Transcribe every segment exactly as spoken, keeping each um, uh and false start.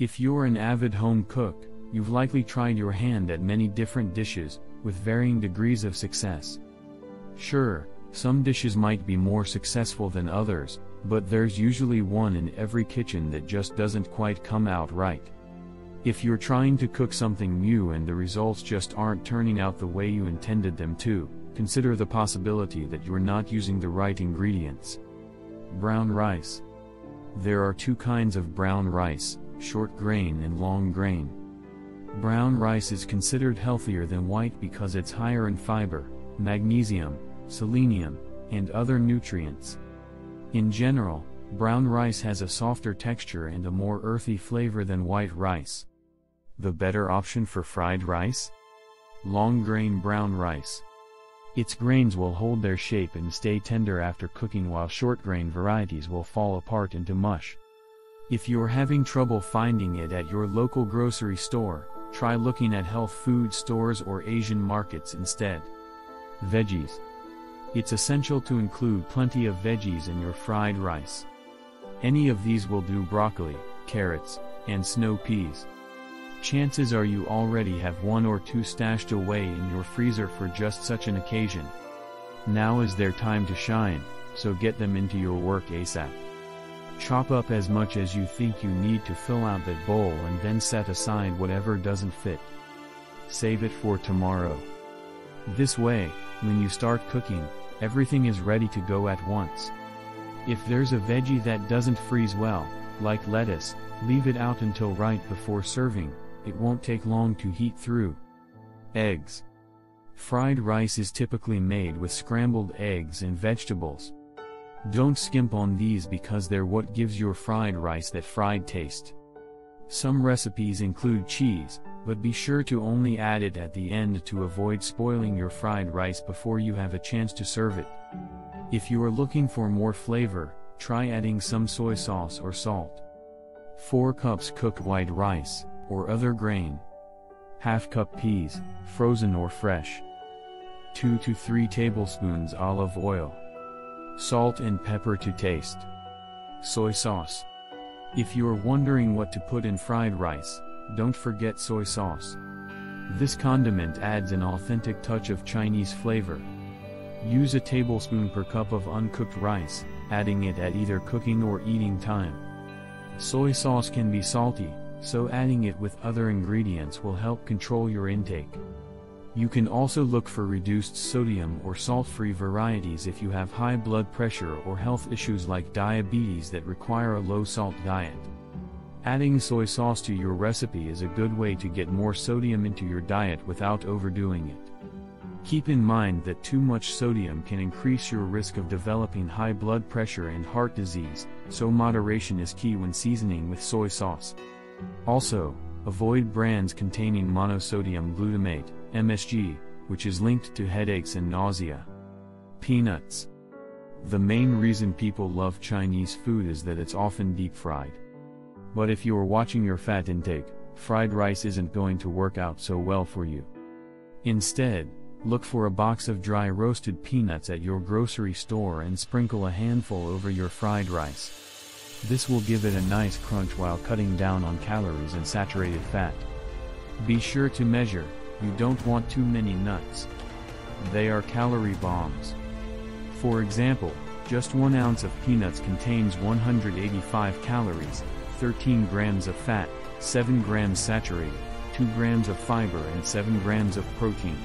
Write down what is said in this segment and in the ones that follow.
If you're an avid home cook, you've likely tried your hand at many different dishes, with varying degrees of success. Sure, some dishes might be more successful than others, but there's usually one in every kitchen that just doesn't quite come out right. If you're trying to cook something new and the results just aren't turning out the way you intended them to, consider the possibility that you're not using the right ingredients. Brown rice. There are two kinds of brown rice, short grain and long grain. Brown rice is considered healthier than white because it's higher in fiber, magnesium, selenium, and other nutrients. In general, brown rice has a softer texture and a more earthy flavor than white rice. The better option for fried rice? Long grain brown rice. Its grains will hold their shape and stay tender after cooking, while short grain varieties will fall apart into mush. If you're having trouble finding it at your local grocery store, try looking at health food stores or Asian markets instead. Veggies. It's essential to include plenty of veggies in your fried rice. Any of these will do: broccoli, carrots, and snow peas. Chances are you already have one or two stashed away in your freezer for just such an occasion. Now is their time to shine, so get them into your work ASAP. Chop up as much as you think you need to fill out that bowl, and then set aside whatever doesn't fit. Save it for tomorrow. This way, when you start cooking, everything is ready to go at once. If there's a veggie that doesn't freeze well, like lettuce, leave it out until right before serving. It won't take long to heat through. Eggs. Fried rice is typically made with scrambled eggs and vegetables. Don't skimp on these because they're what gives your fried rice that fried taste. Some recipes include cheese, but be sure to only add it at the end to avoid spoiling your fried rice before you have a chance to serve it. If you are looking for more flavor, try adding some soy sauce or salt. four cups cooked white rice, or other grain. half cup peas, frozen or fresh. two to three tablespoons olive oil. Salt and pepper to taste. Soy sauce. If you're wondering what to put in fried rice, don't forget soy sauce. This condiment adds an authentic touch of Chinese flavor. Use a tablespoon per cup of uncooked rice, adding it at either cooking or eating time. Soy sauce can be salty, so adding it with other ingredients will help control your intake. You can also look for reduced sodium or salt-free varieties if you have high blood pressure or health issues like diabetes that require a low-salt diet. Adding soy sauce to your recipe is a good way to get more sodium into your diet without overdoing it. Keep in mind that too much sodium can increase your risk of developing high blood pressure and heart disease, so moderation is key when seasoning with soy sauce. Also, avoid brands containing monosodium glutamate, M S G, which is linked to headaches and nausea. Peanuts. The main reason people love Chinese food is that it's often deep-fried. But if you're watching your fat intake, fried rice isn't going to work out so well for you. Instead, look for a box of dry roasted peanuts at your grocery store and sprinkle a handful over your fried rice. This will give it a nice crunch while cutting down on calories and saturated fat. Be sure to measure, you don't want too many nuts. They are calorie bombs. For example, just one ounce of peanuts contains one hundred eighty-five calories, thirteen grams of fat, seven grams saturated, two grams of fiber and seven grams of protein.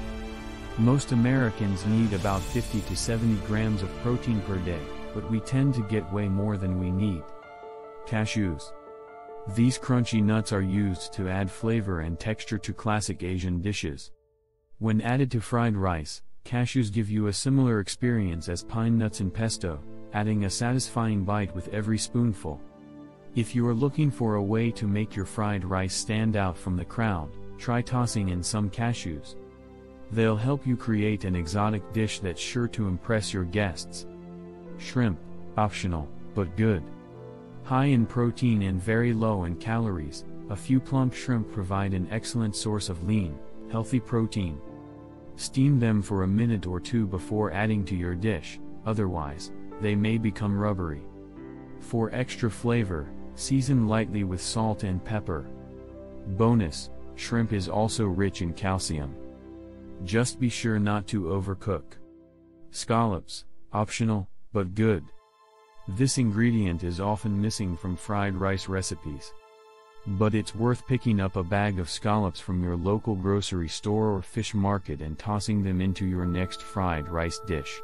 Most Americans need about fifty to seventy grams of protein per day, but we tend to get way more than we need. Cashews. These crunchy nuts are used to add flavor and texture to classic Asian dishes. When added to fried rice, cashews give you a similar experience as pine nuts in pesto, adding a satisfying bite with every spoonful. If you are looking for a way to make your fried rice stand out from the crowd, try tossing in some cashews. They'll help you create an exotic dish that's sure to impress your guests. Shrimp, optional, but good. High in protein and very low in calories, a few plump shrimp provide an excellent source of lean, healthy protein. Steam them for a minute or two before adding to your dish, otherwise, they may become rubbery. For extra flavor, Season lightly with salt and pepper. Bonus, shrimp is also rich in calcium. Just be sure not to overcook. Scallops, optional, but good. This ingredient is often missing from fried rice recipes. But it's worth picking up a bag of scallops from your local grocery store or fish market and tossing them into your next fried rice dish.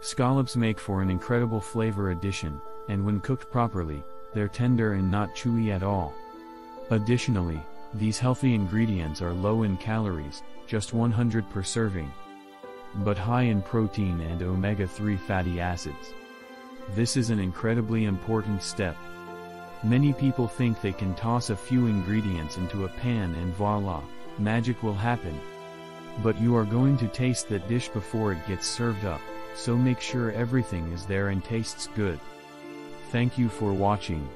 Scallops make for an incredible flavor addition, and when cooked properly, they're tender and not chewy at all. Additionally, these healthy ingredients are low in calories, just one hundred per serving, but high in protein and omega three fatty acids. This is an incredibly important step. Many people think they can toss a few ingredients into a pan and voila, magic will happen. But you are going to taste that dish before it gets served up, so make sure everything is there and tastes good. Thank you for watching.